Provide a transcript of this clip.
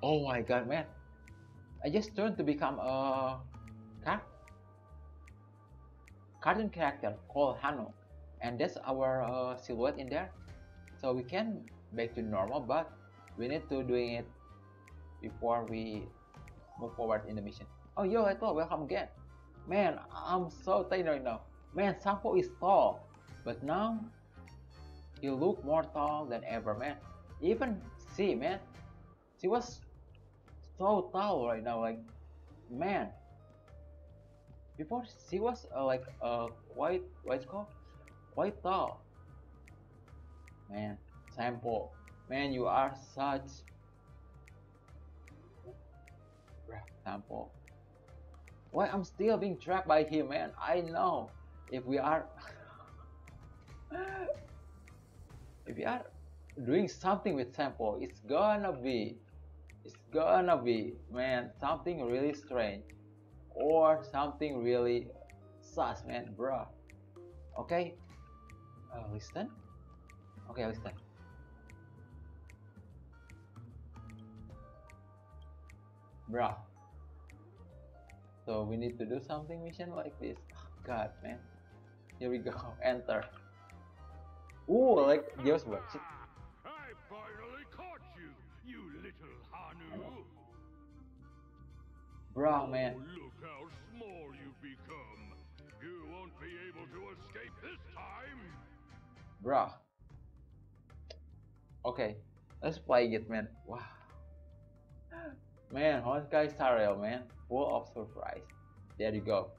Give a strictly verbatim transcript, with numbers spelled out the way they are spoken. Oh my god, man, I just turned to become a car cartoon character called Hanu, and that's our uh, silhouette in there. So we can back to normal, but we need to doing it before we move forward in the mission. Oh yo, I thought, welcome again. Man, I'm so tired right now. Man, Sampo is tall, but now you look more tall than ever, man. Even see, man, she was so tall right now, like, man. Before she was uh, like a uh, quite what's called quite tall. Man, Sampo, man, you are such Sampo. Why I'm still being trapped by him, man? I know. If we are if we are doing something with Sampo, it's gonna be it's gonna be man, something really strange or something really sus, man, bruh. Okay, uh, listen. Okay, listen. Bruh. So we need to do something mission like this. Oh, god, man. Here we go. Enter. Ooh, like just watch it. I finally caught you, you little Hanu. Bruh, man. Oh, look how small you've become. You won't be able to escape this time. Bruh. Okay, let's play it, man. Wow. Man, Honkai Tariel, man, full of surprise. There you go.